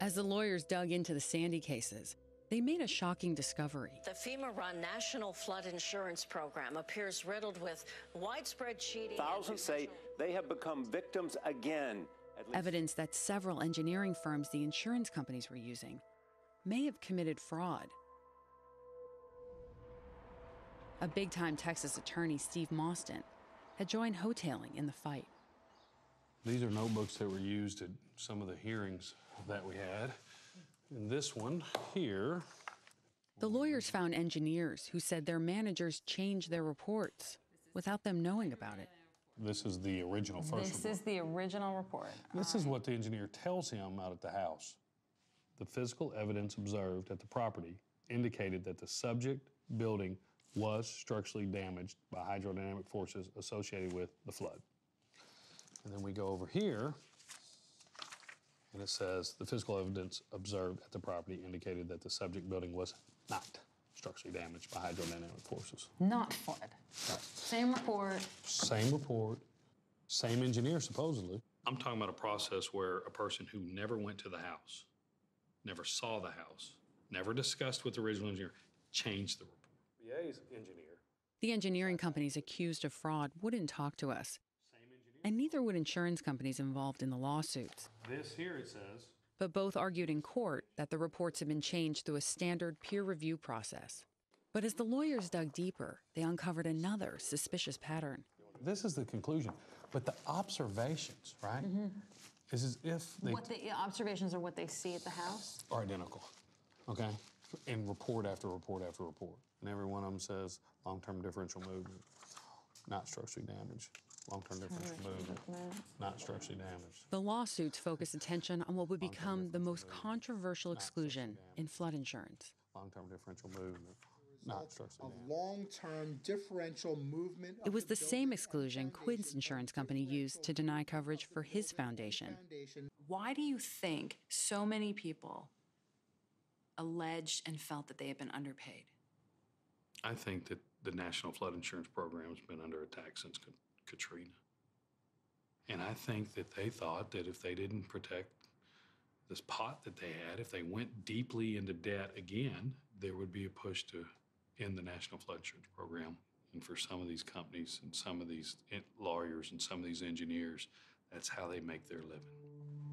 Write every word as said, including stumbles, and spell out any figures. As the lawyers dug into the Sandy cases, they made a shocking discovery. The FEMA-run National Flood Insurance Program appears riddled with widespread cheating. Thousands say they have become victims again. Evidence that several engineering firms the insurance companies were using may have committed fraud. A big-time Texas attorney, Steve Mostyn, had joined Hotaling in the fight. These are notebooks that were used at some of the hearings that we had. And this one here. The lawyers found engineers who said their managers changed their reports without them knowing about it. This is the original first report. This is the original report. This is what the engineer tells him out at the house. The physical evidence observed at the property indicated that the subject building was structurally damaged by hydrodynamic forces associated with the flood. And then we go over here, and it says the physical evidence observed at the property indicated that the subject building was not structurally damaged by hydrodynamic forces. Not flood. Right. Same report. Same report. Same engineer, supposedly. I'm talking about a process where a person who never went to the house, never saw the house, never discussed with the original engineer, changed the report. B A's engineer. The engineering companies accused of fraud wouldn't talk to us. And neither would insurance companies involved in the lawsuits. This here, it says. But both argued in court that the reports had been changed through a standard peer review process. But as the lawyers dug deeper, they uncovered another suspicious pattern. This is the conclusion, but the observations, right? Mm-hmm. Is as if they what the observations are what they see at the house are identical, okay? And report after report after report, and every one of them says long-term differential movement, not structurally damaged. Long-term differential movement, not structurally damaged. The lawsuits focus attention on what would become the most controversial exclusion in flood insurance. Long-term differential movement, not structurally damaged. Long-term differential movement. It was the same exclusion Quinn's insurance company used to deny coverage for his foundation. Why do you think so many people alleged and felt that they had been underpaid? I think that the National Flood Insurance Program has been under attack since Katrina. And I think that they thought that if they didn't protect this pot that they had, if they went deeply into debt again, there would be a push to end the National Flood Insurance Program. And for some of these companies and some of these lawyers and some of these engineers, that's how they make their living.